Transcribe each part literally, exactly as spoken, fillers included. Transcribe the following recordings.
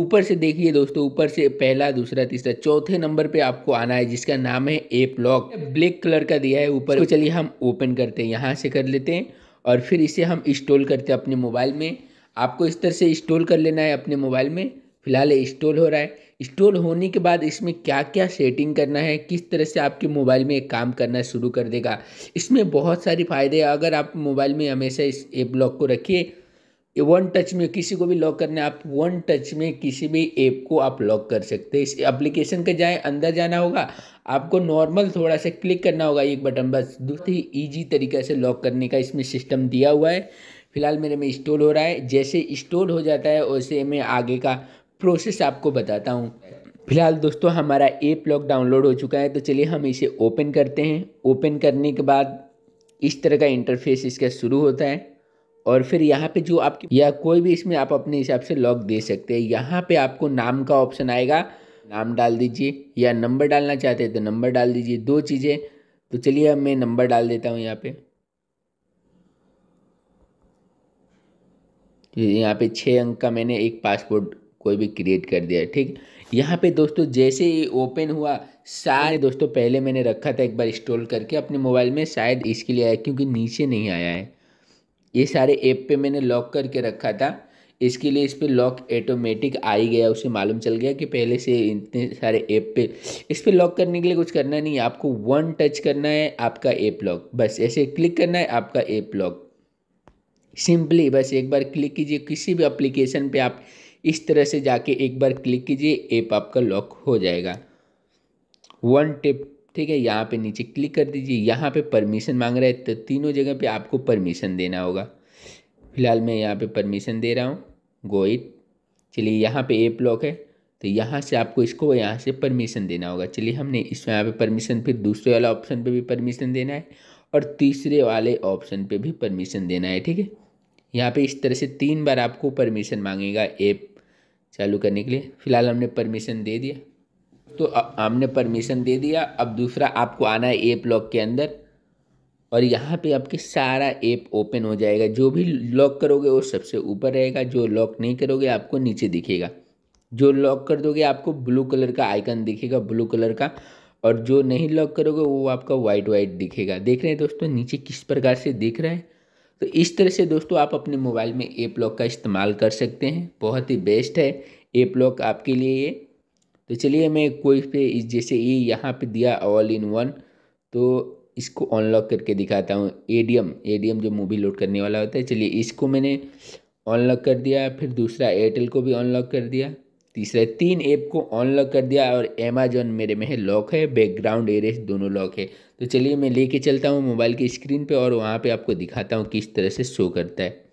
ऊपर से देखिए दोस्तों, ऊपर से पहला, दूसरा, तीसरा, चौथे नंबर पे आपको आना है जिसका नाम है एप लॉक। ब्लैक कलर का दिया है ऊपर। तो चलिए हम ओपन करते हैं, यहाँ से कर लेते हैं और फिर इसे हम इंस्टॉल करते हैं अपने मोबाइल में। आपको इस तरह से इंस्टॉल कर लेना है अपने मोबाइल में। फिलहाल इंस्टॉल हो रहा है। इंस्टॉल होने के बाद इसमें क्या क्या सेटिंग करना है, किस तरह से आपके मोबाइल में काम करना शुरू कर देगा। इसमें बहुत सारे फ़ायदे हैं। अगर आप मोबाइल में हमेशा इस एप लॉक को रखिए, वन टच में किसी को भी लॉक करना है, आप वन टच में किसी भी ऐप को आप लॉक कर सकते हैं। इस एप्लीकेशन के जाए अंदर जाना होगा आपको, नॉर्मल थोड़ा सा क्लिक करना होगा एक बटन बस। दूसरी इजी तरीके से लॉक करने का इसमें सिस्टम दिया हुआ है। फिलहाल मेरे में इंस्टॉल हो रहा है। जैसे इंस्टॉल हो जाता है वैसे मैं आगे का प्रोसेस आपको बताता हूँ। फिलहाल दोस्तों हमारा ऐप लॉक डाउनलोड हो चुका है, तो चलिए हम इसे ओपन करते हैं। ओपन करने के बाद इस तरह का इंटरफेस इसका शुरू होता है और फिर यहाँ पे जो आपकी या कोई भी इसमें आप अपने हिसाब से लॉक दे सकते हैं। यहाँ पे आपको नाम का ऑप्शन आएगा, नाम डाल दीजिए या नंबर डालना चाहते हैं तो नंबर डाल दीजिए, दो चीज़ें। तो चलिए अब मैं नंबर डाल देता हूँ यहाँ पे। यहाँ पे छः अंक का मैंने एक पासवर्ड कोई भी क्रिएट कर दिया है, ठीक। यहाँ पे दोस्तों जैसे ये ओपन हुआ, शायद दोस्तों पहले मैंने रखा था एक बार इंस्टॉल करके अपने मोबाइल में, शायद इसके लिए आया क्योंकि नीचे नहीं आया है। ये सारे ऐप पे मैंने लॉक करके रखा था, इसके लिए इस पर लॉक ऑटोमेटिक आ ही गया। उसे मालूम चल गया कि पहले से इतने सारे ऐप पे। इस पर लॉक करने के लिए कुछ करना नहीं है, आपको वन टच करना है, आपका ऐप लॉक। बस ऐसे क्लिक करना है, आपका ऐप लॉक। सिंपली बस एक बार क्लिक कीजिए किसी भी एप्लीकेशन पे, आप इस तरह से जाके एक बार क्लिक कीजिए, ऐप आपका लॉक हो जाएगा वन टिप, ठीक है। यहाँ पे नीचे क्लिक कर दीजिए। यहाँ पे परमिशन मांग रहा है, तो तीनों जगह पे आपको परमिशन देना होगा। फिलहाल मैं यहाँ पे परमिशन दे रहा हूँ, गो इट। चलिए यहाँ पे ऐप लॉक है तो यहाँ से आपको इसको यहाँ से परमिशन देना होगा। चलिए हमने इस यहाँ पे परमिशन, फिर दूसरे वाला ऑप्शन पे भी परमिशन देना है और तीसरे वाले ऑप्शन पर भी परमिशन देना है, ठीक है। यहाँ पर इस तरह से तीन बार आपको परमिशन मांगेगा ऐप चालू करने के लिए। फ़िलहाल हमने परमिशन दे दिया, तो हमने परमिशन दे दिया। अब दूसरा आपको आना है ऐप लॉक के अंदर और यहाँ पे आपके सारा ऐप ओपन हो जाएगा। जो भी लॉक करोगे वो सबसे ऊपर रहेगा, जो लॉक नहीं करोगे आपको नीचे दिखेगा। जो लॉक कर दोगे आपको ब्लू कलर का आइकन दिखेगा, ब्लू कलर का, और जो नहीं लॉक करोगे वो आपका वाइट वाइट दिखेगा। देख रहे हैं दोस्तों नीचे किस प्रकार से दिख रहा है। तो इस तरह से दोस्तों आप अपने मोबाइल में ऐप लॉक का इस्तेमाल कर सकते हैं। बहुत ही बेस्ट है ऐप लॉक आपके लिए ये। तो चलिए मैं कोई पे जैसे ये यहाँ पे दिया ऑल इन वन, तो इसको अनलॉक करके दिखाता हूँ। एडीएम एडीएम जो मूवी लोड करने वाला होता है, चलिए इसको मैंने अनलॉक कर दिया। फिर दूसरा एयरटेल को भी अनलॉक कर दिया। तीसरा तीन ऐप को अनलॉक कर दिया और अमेजोन मेरे में है लॉक है, बैकग्राउंड एरेस दोनों लॉक है। तो चलिए मैं लेके चलता हूँ मोबाइल की स्क्रीन पर और वहाँ पर आपको दिखाता हूँ किस तरह से शो करता है।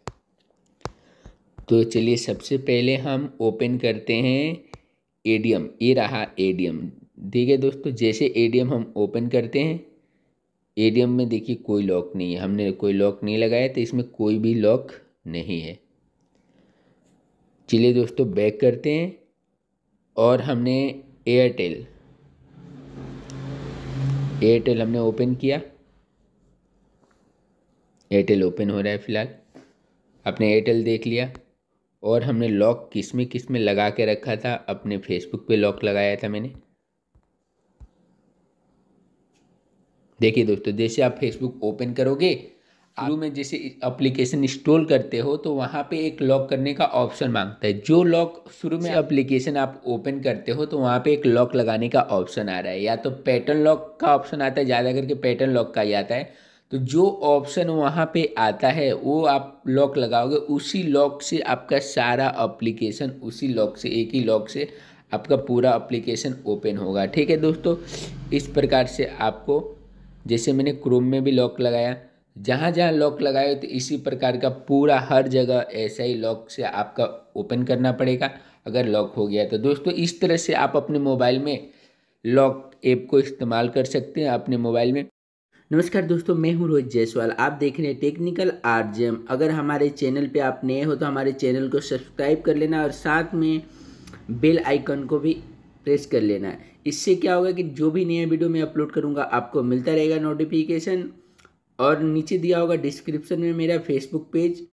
तो चलिए सबसे पहले हम ओपन करते हैं एडीएम। ये रहा एडीएम, ठीक है दोस्तों। जैसे एडीएम हम ओपन करते हैं, एडीएम में देखिए कोई लॉक नहीं है, हमने कोई लॉक नहीं लगाया तो इसमें कोई भी लॉक नहीं है। चलिए दोस्तों बैक करते हैं और हमने एयरटेल एयरटेल हमने ओपन किया। एयरटेल ओपन हो रहा है फिलहाल, आपने एयरटेल देख लिया। और हमने लॉक किस में किस में लगा के रखा था, अपने फेसबुक पे लॉक लगाया था मैंने। देखिए दोस्तों जैसे आप फेसबुक ओपन करोगे, शुरू में जैसे एप्लीकेशन इंस्टॉल करते हो तो वहाँ पे एक लॉक करने का ऑप्शन मांगता है। जो लॉक शुरू में एप्लीकेशन आप ओपन करते हो तो वहाँ पे एक लॉक लगाने का ऑप्शन आ रहा है, या तो पैटर्न लॉक का ऑप्शन आता है, ज़्यादा करके पैटर्न लॉक का ही आता है। तो जो ऑप्शन वहाँ पे आता है वो आप लॉक लगाओगे, उसी लॉक से आपका सारा एप्लीकेशन, उसी लॉक से, एक ही लॉक से आपका पूरा एप्लीकेशन ओपन होगा, ठीक है दोस्तों। इस प्रकार से आपको, जैसे मैंने क्रोम में भी लॉक लगाया, जहाँ जहाँ लॉक लगाए तो इसी प्रकार का पूरा हर जगह ऐसा ही लॉक से आपका ओपन करना पड़ेगा। अगर लॉक हो गया तो दोस्तों इस तरह से आप अपने मोबाइल में लॉक ऐप को इस्तेमाल कर सकते हैं अपने मोबाइल में। नमस्कार दोस्तों, मैं हूं रोहित जायसवाल, आप देख रहे हैं टेक्निकल आरजेएम। अगर हमारे चैनल पे आप नए हो तो हमारे चैनल को सब्सक्राइब कर लेना और साथ में बेल आइकन को भी प्रेस कर लेना। इससे क्या होगा कि जो भी नया वीडियो मैं अपलोड करूंगा आपको मिलता रहेगा नोटिफिकेशन। और नीचे दिया होगा डिस्क्रिप्शन में मेरा फेसबुक पेज।